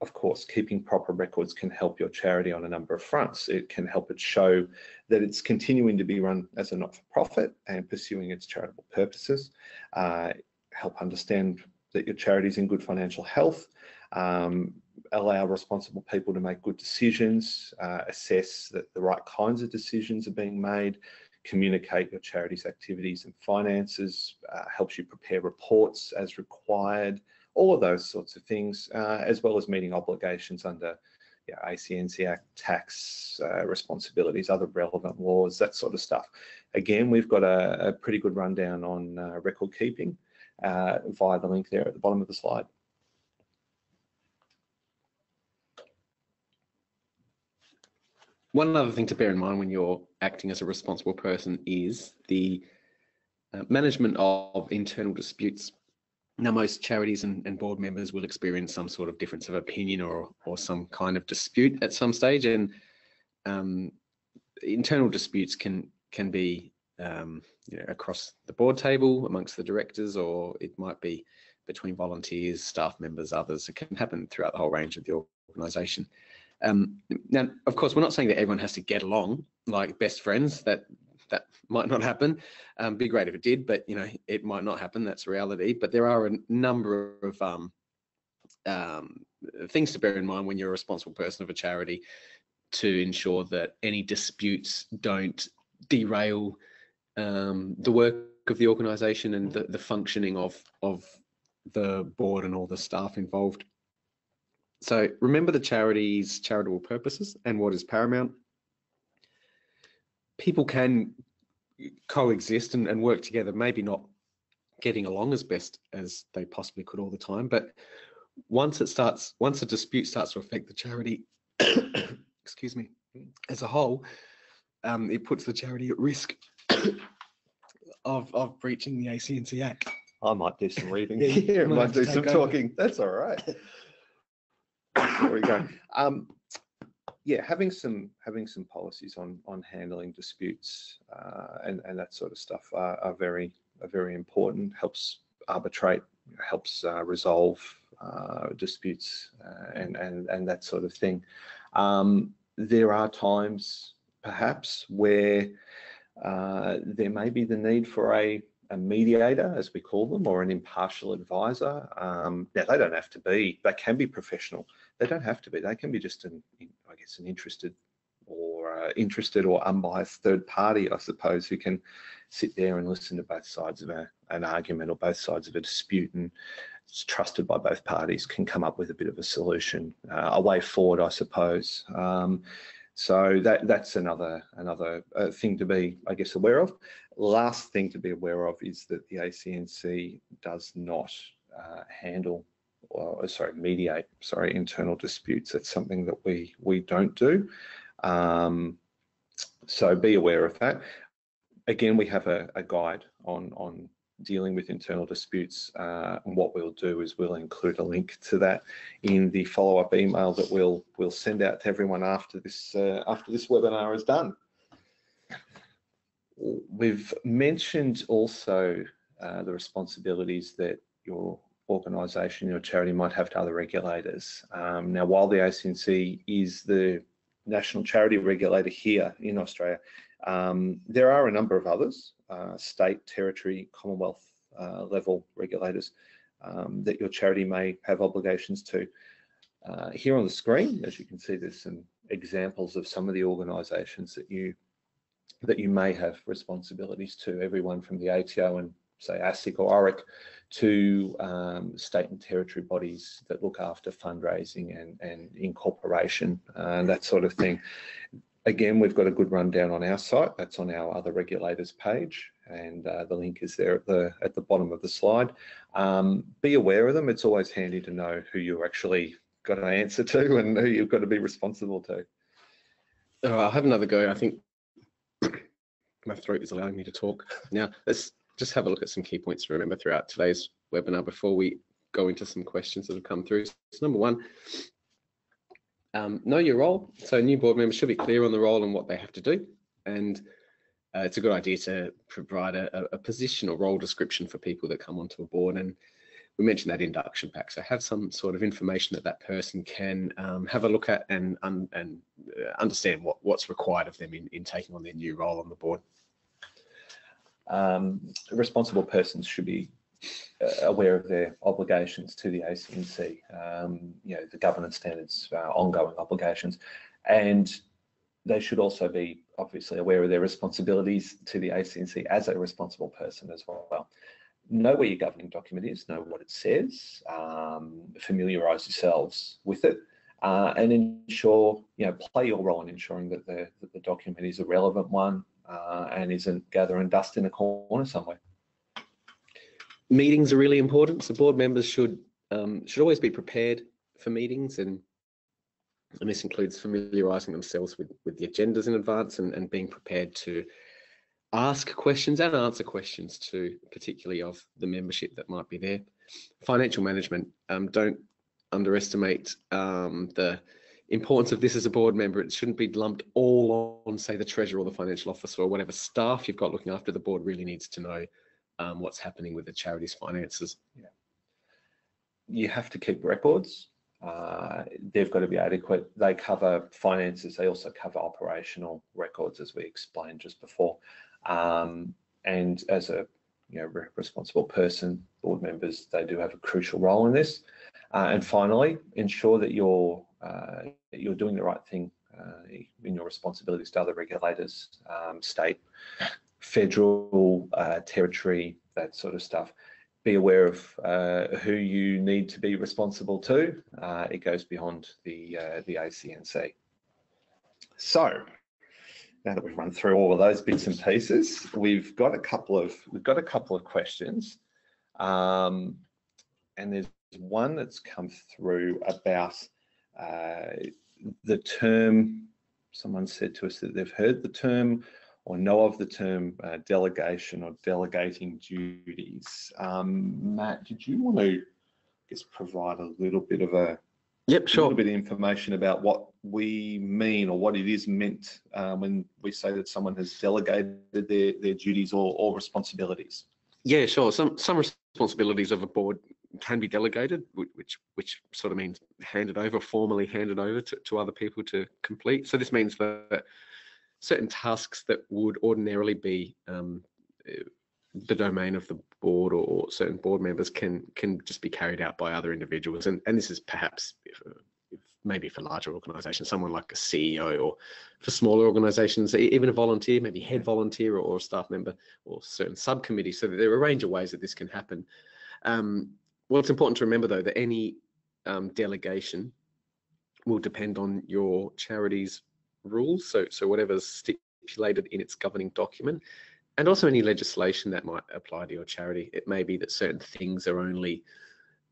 of course, keeping proper records can help your charity on a number of fronts. It can help it show that it's continuing to be run as a not-for-profit and pursuing its charitable purposes, uh, help understand that your charity is in good financial health, um, allow responsible people to make good decisions, uh, assess that the right kinds of decisions are being made, communicate your charity's activities and finances, uh, helps you prepare reports as required, all of those sorts of things, uh, as well as meeting obligations under yeah, A C N C Act, tax uh, responsibilities, other relevant laws, that sort of stuff. Again, we've got a, a pretty good rundown on uh, record keeping uh, via the link there at the bottom of the slide. One other thing to bear in mind when you're acting as a responsible person is the uh, management of internal disputes. Now, most charities and, and board members will experience some sort of difference of opinion or, or some kind of dispute at some stage, and um, internal disputes can, can be um, you know, across the board table, amongst the directors, or it might be between volunteers, staff members, others. It can happen throughout the whole range of the organisation. Um, now, of course, we're not saying that everyone has to get along like best friends. That that might not happen. Um, be great if it did, but you know, it might not happen. That's reality. But there are a number of um, um, things to bear in mind when you're a responsible person of a charity to ensure that any disputes don't derail um, the work of the organisation and the, the functioning of of the board and all the staff involved. So remember the charity's charitable purposes and what is paramount. People can coexist and, and work together, maybe not getting along as best as they possibly could all the time, but once it starts, once a dispute starts to affect the charity, excuse me, as a whole, um, it puts the charity at risk of, of breaching the A C N C Act. I might do some reading. Yeah, I might, might do some over. talking. That's all right. There we go. Um, yeah, having some having some policies on on handling disputes uh, and and that sort of stuff are, are very are very important. Helps arbitrate, helps uh, resolve uh, disputes uh, and and and that sort of thing. Um, there are times perhaps where uh, there may be the need for a a mediator, as we call them, or an impartial advisor. Um, now, they don't have to be, they can be professional. They don't have to be, they can be just an, I guess, an interested or uh, interested or unbiased third party, I suppose, who can sit there and listen to both sides of a, an argument or both sides of a dispute, and it's trusted by both parties, can come up with a bit of a solution, uh, a way forward, I suppose. Um, So that that's another another uh, thing to be, I guess, aware of. Last thing to be aware of is that the A C N C does not uh, handle, or sorry, mediate, sorry, internal disputes. That's something that we we don't do. Um, so be aware of that. Again, we have a, a guide on on dealing with internal disputes. Uh, and what we'll do is we'll include a link to that in the follow-up email that we'll we'll send out to everyone after this uh, after this webinar is done. We've mentioned also uh, the responsibilities that your organisation, your charity might have to other regulators. Um, now, while the A C N C is the national charity regulator here in Australia, um, there are a number of others, uh, state, territory, Commonwealth uh, level regulators um, that your charity may have obligations to. Uh, here on the screen, as you can see, there's some examples of some of the organisations that you that you may have responsibilities to, everyone from the A T O and say A S I C or O R I C to um, state and territory bodies that look after fundraising and, and incorporation uh, and that sort of thing. Again, we've got a good rundown on our site. That's on our other regulators page, and uh, the link is there at the at the bottom of the slide. Um, be aware of them. It's always handy to know who you're actually got an answer to and who you've got to be responsible to. Oh, I'll have another go. I think my throat is allowing me to talk. Now, let's just have a look at some key points to remember throughout today's webinar before we go into some questions that have come through. So number one, um, know your role. So new board members should be clear on the role and what they have to do. And uh, it's a good idea to provide a, a position or role description for people that come onto a board. And we mentioned that induction pack, so have some sort of information that that person can um, have a look at and um, and understand what what's required of them in, in taking on their new role on the board. Um, responsible persons should be aware of their obligations to the A C N C, um, you know, the governance standards, uh, ongoing obligations, and they should also be obviously aware of their responsibilities to the A C N C as a responsible person as well. Know where your governing document is, know what it says, um, familiarise yourselves with it, uh, and ensure, you know, play your role in ensuring that the, that the document is a relevant one uh, and isn't gathering dust in a corner somewhere. Meetings are really important, so board members should um, should always be prepared for meetings, and and this includes familiarising themselves with, with the agendas in advance and, and being prepared to ask questions and answer questions too, particularly of the membership that might be there. Financial management, um, don't underestimate um, the importance of this as a board member. It shouldn't be lumped all on, say, the treasurer or the financial officer or whatever staff you've got looking after the board. Really needs to know um, what's happening with the charity's finances. Yeah. You have to keep records. Uh, they've got to be adequate. They cover finances. They also cover operational records, as we explained just before. Um, and as a you know, re responsible person, board members, they do have a crucial role in this. Uh, and finally, ensure that you're uh, that you're doing the right thing uh, in your responsibilities to other regulators, um, state, federal, uh, territory, that sort of stuff. Be aware of uh, who you need to be responsible to. Uh, it goes beyond the uh, the A C N C. So, now that we've run through all of those bits and pieces, we've got a couple of we've got a couple of questions, um, and there's one that's come through about uh, the term. Someone said to us that they've heard the term or know of the term uh, delegation or delegating duties. Um, Matt, did you want to just provide a little bit of a Yep, sure. A little bit of information about what we mean or what it is meant uh, when we say that someone has delegated their, their duties or, or responsibilities? Yeah, sure. Some some responsibilities of a board can be delegated, which which sort of means handed over, formally handed over to, to other people to complete. So this means that certain tasks that would ordinarily be um, the domain of the board or certain board members can can just be carried out by other individuals, and and this is perhaps if, if maybe for larger organizations, someone like a C E O, or for smaller organizations even a volunteer, maybe head volunteer or a staff member or certain subcommittee. So there are a range of ways that this can happen. Um, well, it's important to remember though that any um, delegation will depend on your charity's rules, so so whatever's stipulated in its governing document, and also any legislation that might apply to your charity. It may be that certain things are only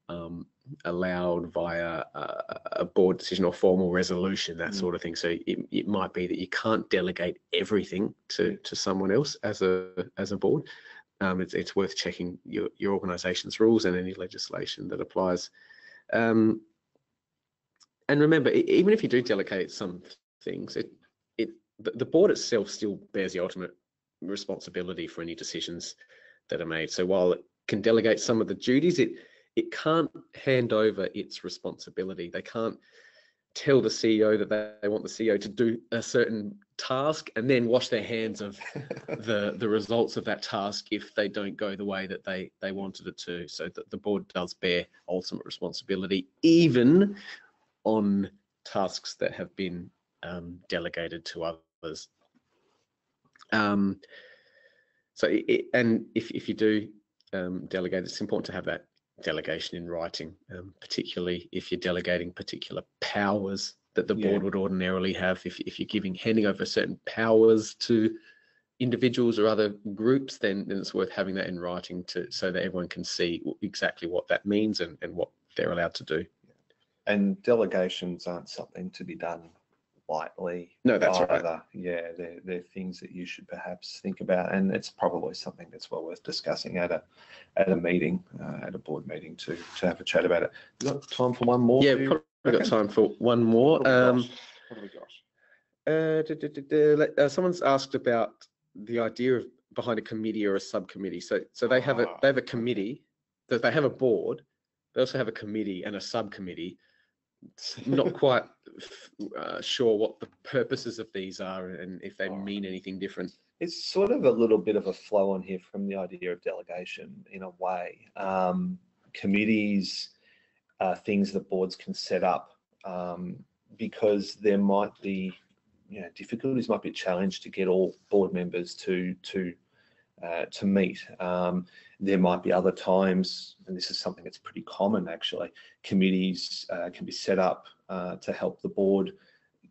um, allowed via a, a board decision or formal resolution, that mm. sort of thing. So it, it might be that you can't delegate everything to, to someone else as a as a board. Um, it's, it's worth checking your, your organisation's rules and any legislation that applies. Um, and remember, even if you do delegate some things, it, it the board itself still bears the ultimate responsibility for any decisions that are made. So while it can delegate some of the duties, it it can't hand over its responsibility. They can't tell the C E O that they want the C E O to do a certain task and then wash their hands of the the results of that task if they don't go the way that they they wanted it to. So that the board does bear ultimate responsibility, even on tasks that have been um, delegated to others. Um, so, it, and if if you do um, delegate, it's important to have that delegation in writing, um, particularly if you're delegating particular powers that the board yeah. would ordinarily have. If, if you're giving handing over certain powers to individuals or other groups, then, then it's worth having that in writing to so that everyone can see exactly what that means and, and what they're allowed to do. And delegations aren't something to be done lightly. No, that's either. Right. Yeah, they're, they're things that you should perhaps think about, and it's probably something that's well worth discussing at a at a meeting, uh, at a board meeting, to to have a chat about it. We've got time for one more. Yeah, we've got time for one more. Um, what have we got? Uh, do, do, do, do, uh, someone's asked about the idea of behind a committee or a subcommittee. So so they have ah. a they have a committee, that they have a board, they also have a committee and a subcommittee. Not quite uh, sure what the purposes of these are and if they mean anything different. It's sort of a little bit of a flow on here from the idea of delegation in a way. Um, committees are things that boards can set up um, because there might be, you know, difficulties, might be a challenge to get all board members to to uh, to meet. Um, there might be other times, and this is something that's pretty common actually, committees uh, can be set up uh, to help the board,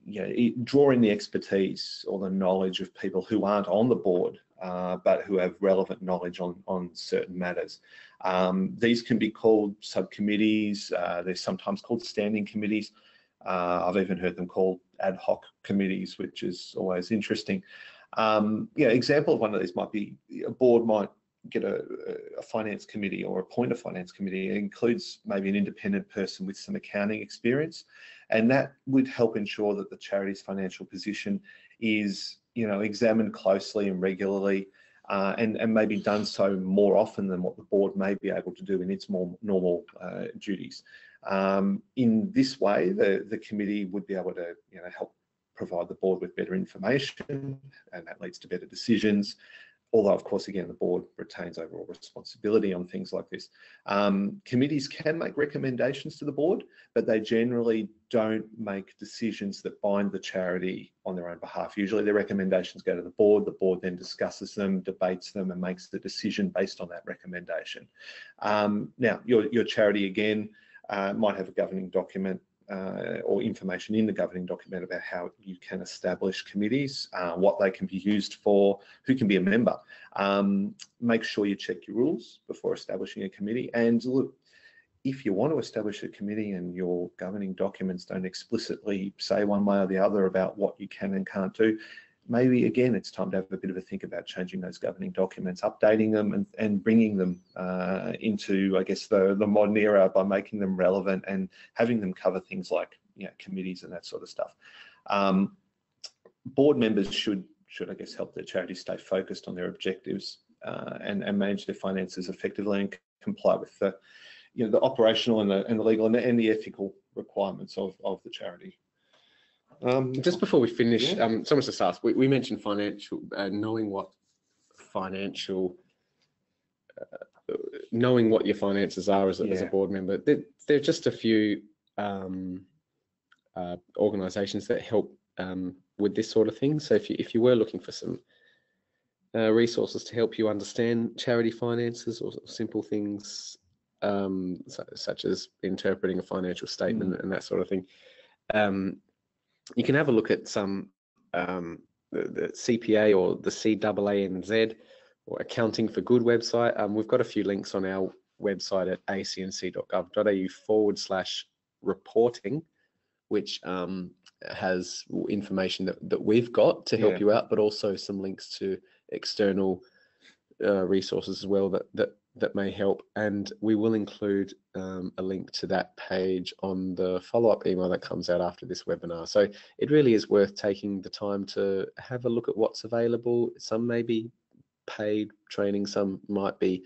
you know, it, draw in the expertise or the knowledge of people who aren't on the board, uh, but who have relevant knowledge on, on certain matters. Um, these can be called subcommittees, uh, they're sometimes called standing committees. Uh, I've even heard them called ad hoc committees, which is always interesting. Um, yeah, example of one of these might be a board might get a, a finance committee or appoint a finance committee. It includes maybe an independent person with some accounting experience, and that would help ensure that the charity's financial position is, you know, examined closely and regularly, uh, and, and maybe done so more often than what the board may be able to do in its more normal uh, duties. Um, in this way, the, the committee would be able to, you know, help provide the board with better information, and that leads to better decisions. Although, of course, again, the board retains overall responsibility on things like this. Um, committees can make recommendations to the board, but they generally don't make decisions that bind the charity on their own behalf. Usually their recommendations go to the board, the board then discusses them, debates them, and makes the decision based on that recommendation. Um, now, your, your charity, again, uh, might have a governing document Uh, or information in the governing document about how you can establish committees, uh, what they can be used for, who can be a member. Um, make sure you check your rules before establishing a committee. And look, if you want to establish a committee and your governing documents don't explicitly say one way or the other about what you can and can't do, maybe again it's time to have a bit of a think about changing those governing documents, updating them, and, and bringing them uh, into, I guess, the, the modern era by making them relevant and having them cover things like, you know, committees and that sort of stuff. Um, board members should, should I guess, help their charity stay focused on their objectives uh, and, and manage their finances effectively and comply with the, you know, the operational and the, and the legal and the, and the ethical requirements of, of the charity. Um, just before we finish, yeah. um, someone's just asked, we, we mentioned financial, uh, knowing what financial, uh, knowing what your finances are as a, yeah. as a board member. There, there are just a few um, uh, organisations that help um, with this sort of thing. So if you, if you were looking for some uh, resources to help you understand charity finances or simple things um, so, such as interpreting a financial statement mm. and that sort of thing, um, you can have a look at some um, the, the C P A or the C A A N Z or Accounting for Good website. Um, we've got a few links on our website at A C N C dot gov dot A U forward slash reporting, which um, has information that, that we've got to help yeah. you out, but also some links to external uh, resources as well that, that, that may help. And we will include um, a link to that page on the follow-up email that comes out after this webinar. So it really is worth taking the time to have a look at what's available. Some may be paid training, some might be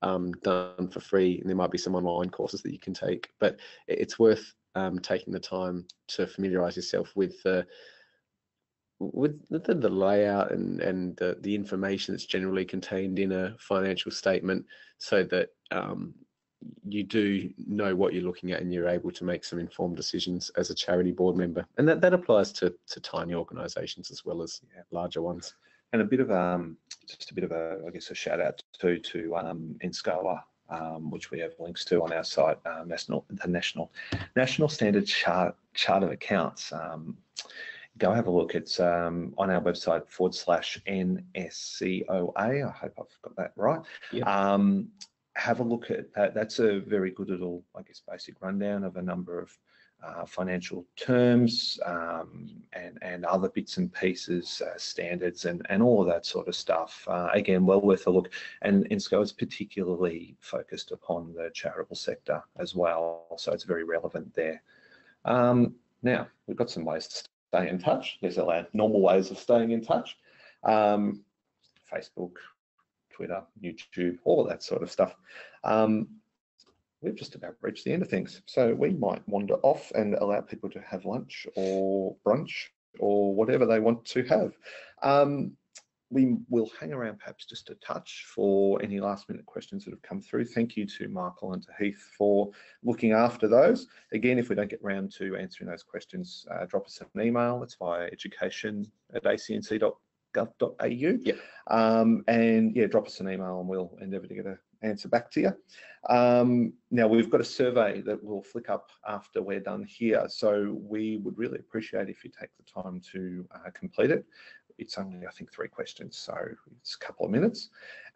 um, done for free, and there might be some online courses that you can take. But it's worth um, taking the time to familiarise yourself with the with the, the layout and and the, the information that's generally contained in a financial statement, so that um, you do know what you're looking at and you're able to make some informed decisions as a charity board member. And that, that applies to, to tiny organisations as well as yeah, larger ones. And a bit of um, just a bit of a, I guess, a shout out to to um, NSCOA, um, which we have links to on our site, um, national the national national standard chart chart of accounts. Um, go have a look. It's um, on our website forward slash N S C O A. I hope I've got that right. Yep. Um, have a look at that. That's a very good little, I guess, basic rundown of a number of uh, financial terms um, and, and other bits and pieces, uh, standards and, and all of that sort of stuff. Uh, again, well worth a look. And NSCOA is particularly focused upon the charitable sector as well, so it's very relevant there. Um, now, we've got some ways to stay in touch. There's our normal ways of staying in touch. Um, Facebook, Twitter, YouTube, all of that sort of stuff. Um, we've just about reached the end of things, so we might wander off and allow people to have lunch or brunch or whatever they want to have. Um, we will hang around perhaps just a touch for any last minute questions that have come through. Thank you to Michael and to Heath for looking after those. Again, if we don't get round to answering those questions, uh, drop us an email. It's via education at A C N C dot com. gov dot A U. Yep. Um, and yeah, drop us an email and we'll endeavour to get an answer back to you. Um, now, we've got a survey that we'll flick up after we're done here, so we would really appreciate if you take the time to uh, complete it. It's only, I think, three questions, so it's a couple of minutes.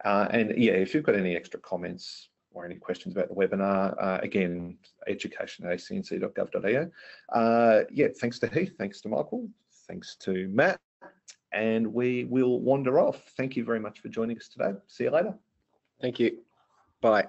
Uh, and yeah, if you've got any extra comments or any questions about the webinar, uh, again, education at A C N C dot gov dot A U. Uh, yeah, thanks to Heath, thanks to Michael, thanks to Matt. And we will wander off. Thank you very much for joining us today. See you later. Thank you. Bye.